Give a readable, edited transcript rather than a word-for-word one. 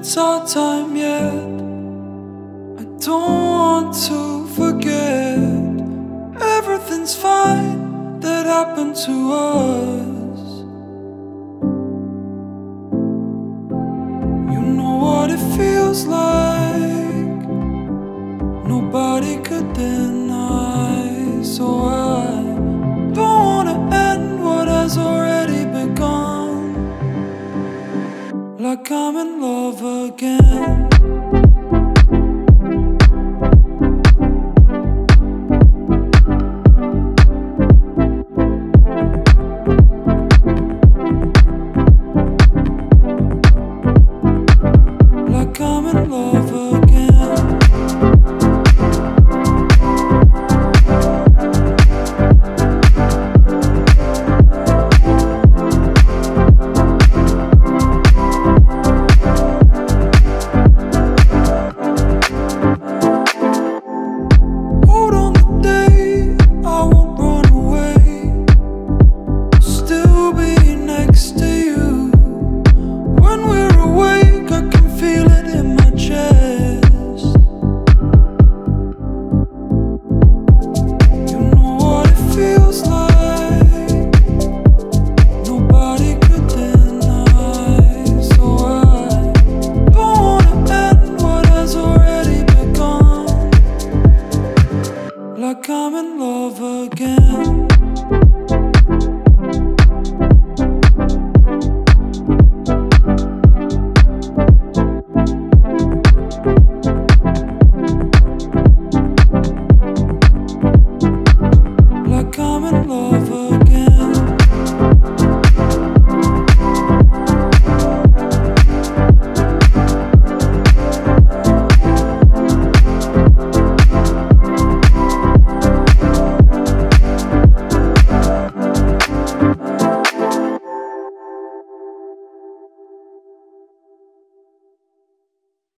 it's our time yet. I don't want to forget. Everything's fine that happened to us. You know what it feels like. Nobody could then